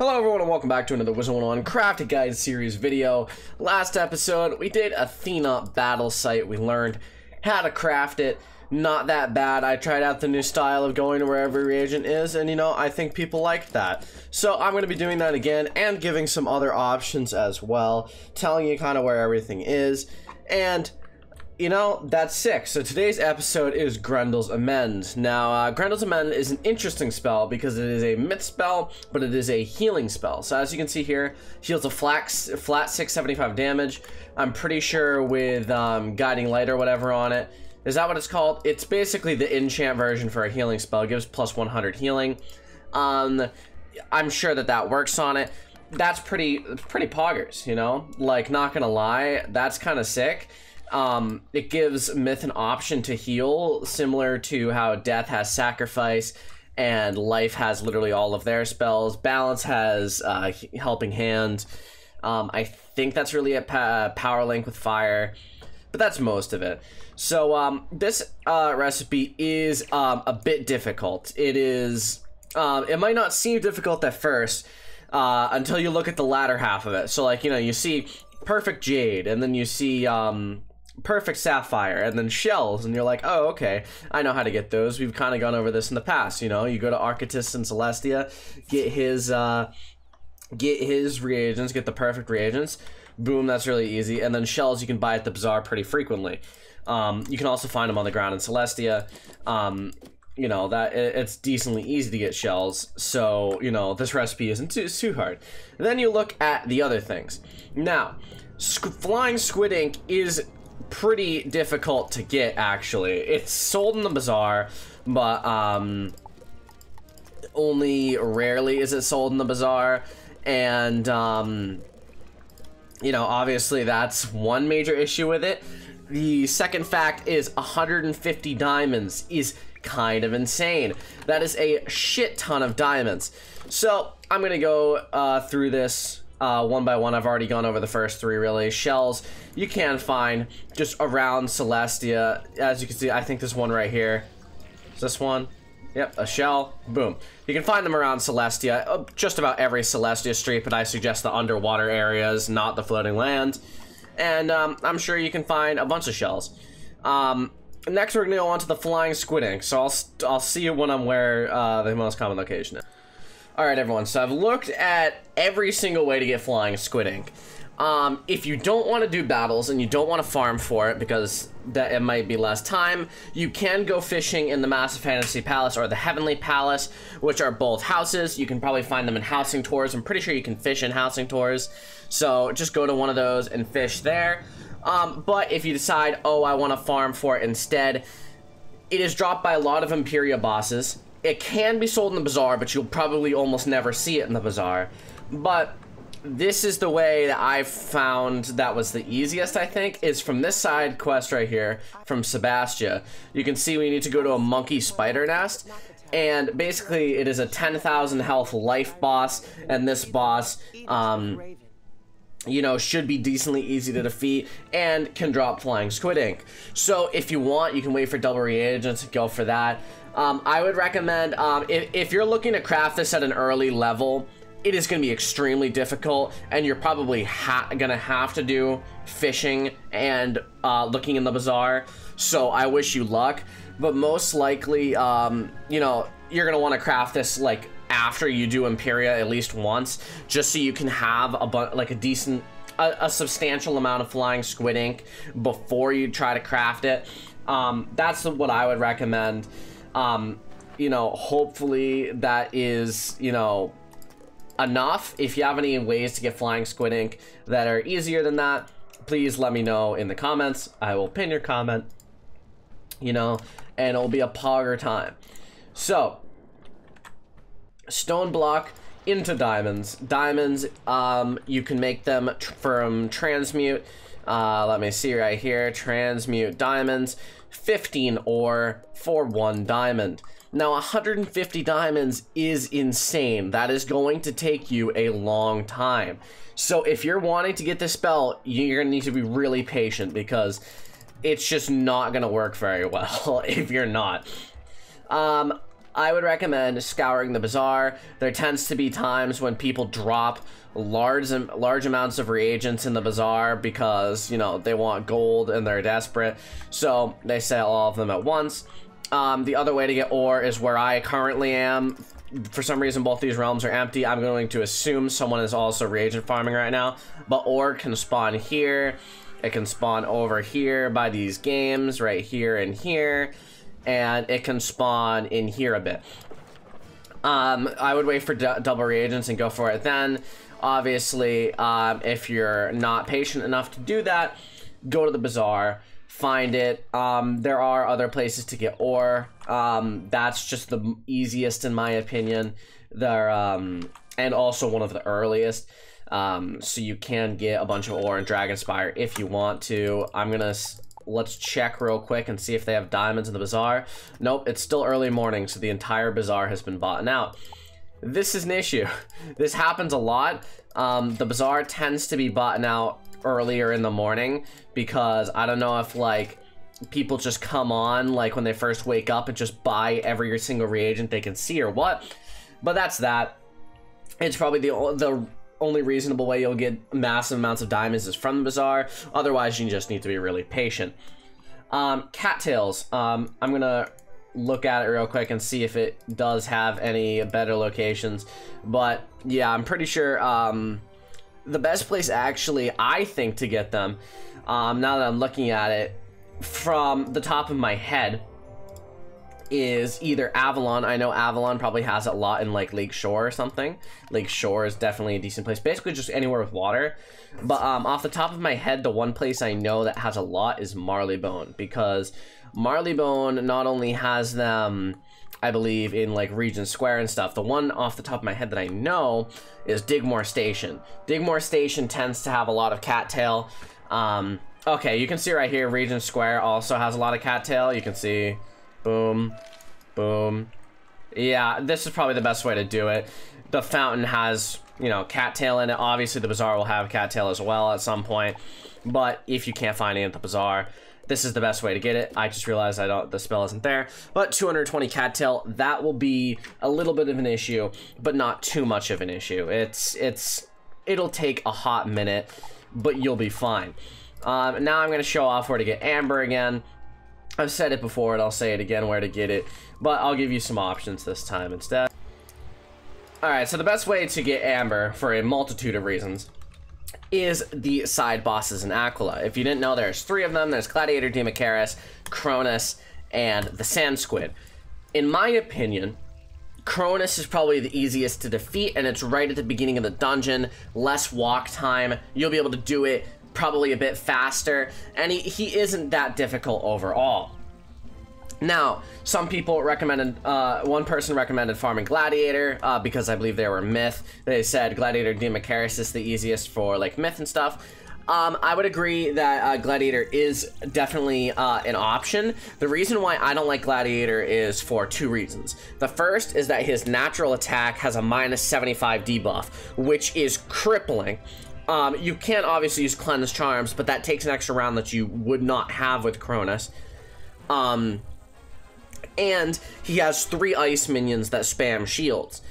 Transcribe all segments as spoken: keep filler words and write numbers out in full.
Hello everyone and welcome back to another Wizard one oh one Crafted Guide series video. Last episode we did a Thena battle site. We learned how to craft it. Not that bad. I tried out the new style of going to where every reagent is, and you know, I think people liked that. So I'm going to be doing that again and giving some other options as well, telling you kind of where everything is. And you know, that's sick. So today's episode is Grendel's Amends. Now, uh, Grendel's Amends is an interesting spell because it is a myth spell, but it is a healing spell. So as you can see here, heals a flat, flat six seventy-five damage. I'm pretty sure with um, Guiding Light or whatever on it. Is that what it's called? It's basically the enchant version for a healing spell. It gives plus one hundred healing. Um, I'm sure that that works on it. That's pretty, pretty poggers, you know? Like, not gonna lie, that's kind of sick. Um, it gives Myth an option to heal, similar to how Death has Sacrifice and Life has literally all of their spells. Balance has uh, Helping Hand. Um, I think that's really a pa Power Link with Fire, but that's most of it. So um, this uh, recipe is um, a bit difficult. It is. Um, it might not seem difficult at first uh, until you look at the latter half of it. So like, you know, you see Perfect Jade, and then you see Um, perfect sapphire, and then shells, and you're like, oh, okay, I know how to get those. We've kind of gone over this in the past. You know, you go to Architist and Celestia, get his uh get his reagents, get the perfect reagents, boom, that's really easy. And then shells you can buy at the bazaar pretty frequently. Um you can also find them on the ground in Celestia. Um you know, that it's decently easy to get shells, so you know, this recipe isn't too, too hard. And then you look at the other things. Now, squ flying squid ink is pretty difficult to get, actually. It's sold in the bazaar, but um only rarely is it sold in the bazaar. And um you know, obviously that's one major issue with it. The second fact is one hundred fifty diamonds is kind of insane. That is a shit ton of diamonds. So I'm gonna go uh through this Uh, one by one. I've already gone over the first three, really. Shells you can find just around Celestia. As you can see, I think this one right here is this one. Yep, a shell. Boom. You can find them around Celestia, uh, just about every Celestia street, but I suggest the underwater areas, not the floating land. And um, I'm sure you can find a bunch of shells. Um, next, we're going to go on to the flying squid ink. So I'll, I'll see you when I'm where uh, the most common location is. Alright everyone, so I've looked at every single way to get flying squid ink. Um, if you don't want to do battles and you don't want to farm for it because that it might be less time, you can go fishing in the Massive Fantasy Palace or the Heavenly Palace, which are both houses. You can probably find them in housing tours. I'm pretty sure you can fish in housing tours. So just go to one of those and fish there. Um, but if you decide, oh, I want to farm for it instead, it is dropped by a lot of Imperia bosses. It can be sold in the bazaar, but you'll probably almost never see it in the bazaar. But this is the way that I found that was the easiest, I think, is from this side quest right here, from Sebastia. You can see we need to go to a monkey spider nest, and basically it is a ten thousand health life boss, and this boss, um, you know, should be decently easy to defeat and can drop flying squid ink. So if you want, you can wait for double reagents and go for that. Um, I would recommend, um, if, if you're looking to craft this at an early level, it is going to be extremely difficult, and you're probably ha going to have to do fishing and uh, looking in the bazaar, so I wish you luck. But most likely, um, you know, you're going to want to craft this, like, after you do Imperia at least once, just so you can have, a bu like, a decent, a, a substantial amount of flying squid ink before you try to craft it. Um, that's what I would recommend. Um, you know, hopefully that is, you know, enough. If you have any ways to get flying squid ink that are easier than that, please let me know in the comments. I will pin your comment, you know, and it'll be a pogger time. So, stone block into diamonds. Diamonds, um, you can make them tr from transmute. Uh, let me see right here. Transmute diamonds. fifteen ore for one diamond. Now, one hundred fifty diamonds is insane. That is going to take you a long time. So if you're wanting to get this spell, you're going to need to be really patient because it's just not going to work very well if you're not. Um, I would recommend scouring the bazaar. There tends to be times when people drop large large amounts of reagents in the bazaar because, you know, they want gold and they're desperate, so they sell all of them at once. Um, the other way to get ore is where I currently am. For some reason, both these realms are empty. I'm going to assume someone is also reagent farming right now, but ore can spawn here. It can spawn over here by these games right here and here, and it can spawn in here a bit. Um, I would wait for d double reagents and go for it then. Obviously, um, if you're not patient enough to do that, go to the bazaar, find it. Um, there are other places to get ore. Um, that's just the easiest in my opinion. They're, um, and also one of the earliest. Um, so you can get a bunch of ore in Dragon Spire if you want to. I'm gonna, let's check real quick and see if they have diamonds in the bazaar. Nope, it's still early morning, so the entire bazaar has been bought. Now, this is an issue. This happens a lot. Um, the bazaar tends to be bought now earlier in the morning because I don't know if like people just come on like when they first wake up and just buy every single reagent they can see or what, but that's that. It's probably the the only reasonable way you'll get massive amounts of diamonds is from the bazaar. Otherwise, you just need to be really patient. Um, cattails. Um, I'm gonna look at it real quick and see if it does have any better locations. But yeah, I'm pretty sure um, the best place actually, I think, to get them, um, now that I'm looking at it from the top of my head, is either Avalon. I know Avalon probably has a lot in like Lake Shore or something. Lake Shore is definitely a decent place, basically just anywhere with water. But um, off the top of my head, the one place I know that has a lot is Marleybone, because Marleybone not only has them, I believe, in like Regent Square and stuff. The one off the top of my head that I know is Digmore Station. Digmore Station tends to have a lot of cattail. Um, okay, you can see right here, Regent Square also has a lot of cattail. You can see, boom, boom. Yeah, this is probably the best way to do it. The fountain has, you know, cattail in it. Obviously, the bazaar will have cattail as well at some point. But if you can't find it at the bazaar, this is the best way to get it. I just realized I don't, the spell isn't there. But two hundred twenty cattail, that will be a little bit of an issue, but not too much of an issue. It's, it's, it'll take a hot minute, but you'll be fine. Um, now I'm going to show off where to get amber again. I've said it before and I'll say it again where to get it, but I'll give you some options this time instead. Alright, so the best way to get amber, for a multitude of reasons, is the side bosses in Aquila. If you didn't know, there's three of them. There's Gladiator Dimachaerus, Cronus, and the Sand Squid. In my opinion, Cronus is probably the easiest to defeat, and it's right at the beginning of the dungeon. Less walk time. You'll be able to do it probably a bit faster, and he, he isn't that difficult overall. Now, some people recommended, uh, one person recommended farming Gladiator, uh, because I believe they were Myth. They said Gladiator Dimachaerus is the easiest for, like, Myth and stuff. Um, I would agree that uh, Gladiator is definitely uh, an option. The reason why I don't like Gladiator is for two reasons. The first is that his natural attack has a minus seventy-five debuff, which is crippling. Um, you can obviously use Cleanse Charms, but that takes an extra round that you would not have with Cronus. Um, and he has three ice minions that spam shields.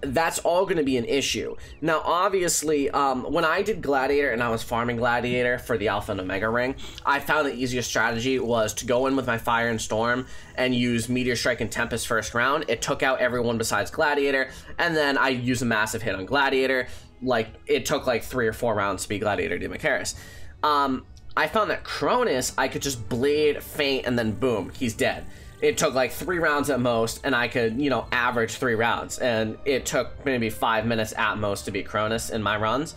That's all going to be an issue. Now, obviously, um, when I did Gladiator and I was farming Gladiator for the Alpha and Omega Ring, I found the easiest strategy was to go in with my Fire and Storm and use Meteor Strike and Tempest first round. It took out everyone besides Gladiator, and then I used a massive hit on Gladiator. Like, it took like three or four rounds to beat Gladiator Dimachaerus. Um, I found that Cronus, I could just blade, faint, and then boom, he's dead. It took like three rounds at most, and I could, you know, average three rounds. And it took maybe five minutes at most to beat Cronus in my runs.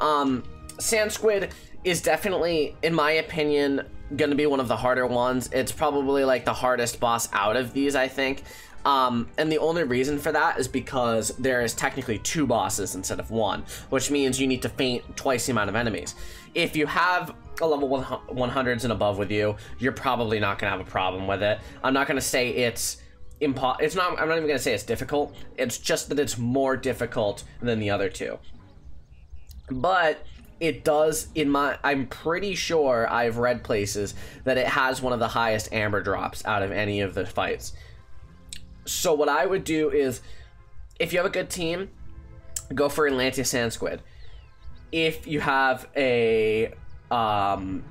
Um, Sand Squid is definitely, in my opinion, going to be one of the harder ones. It's probably like the hardest boss out of these, I think. Um, and the only reason for that is because there is technically two bosses instead of one, which means you need to faint twice the amount of enemies. If you have a level one hundreds and above with you, you're probably not going to have a problem with it. I'm not going to say it's impo- it's not, I'm not even going to say it's difficult. It's just that it's more difficult than the other two. But it does, in my, I'm pretty sure I've read places that it has one of the highest amber drops out of any of the fights. So what I would do is, if you have a good team, go for Atlantis Sand Squid. If you have a um,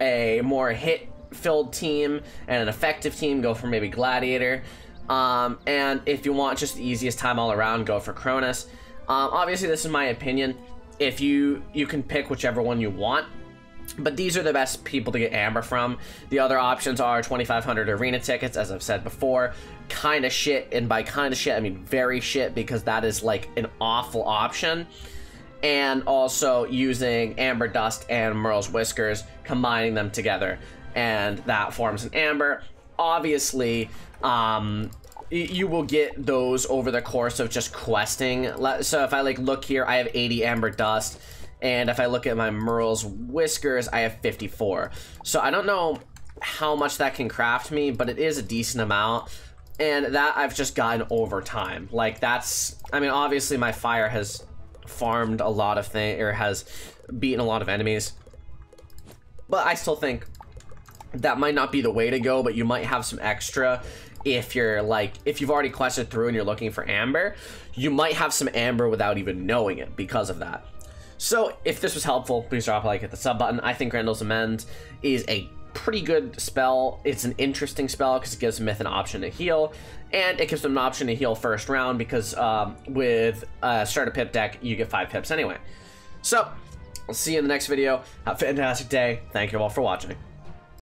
a more hit-filled team and an effective team, go for maybe Gladiator. Um, and if you want just the easiest time all around, go for Cronus. Um, obviously, this is my opinion. If you you can pick whichever one you want, but these are the best people to get Amber from. The other options are twenty-five hundred arena tickets, as I've said before. Kind of shit, and by kind of shit, I mean very shit, because that is like an awful option. And also using Amber Dust and Merle's Whiskers, combining them together, and that forms an Amber. Obviously, um, you will get those over the course of just questing. So if I like look here, I have eighty Amber Dust, and if I look at my Merle's Whiskers, I have fifty-four. So I don't know how much that can craft me, but it is a decent amount, and that I've just gotten over time. Like that's, I mean, obviously my fire has farmed a lot of things, or has beaten a lot of enemies, but I still think that might not be the way to go. But you might have some extra if you're like, if you've already quested through and you're looking for amber, you might have some amber without even knowing it because of that. So if this was helpful, please drop a like, hit the sub button. I think Grendel's Amends is a pretty good spell. It's an interesting spell because it gives Myth an option to heal, and it gives them an option to heal first round, because um, with a starter pip deck, you get five pips anyway. So, I'll see you in the next video. Have a fantastic day. Thank you all for watching.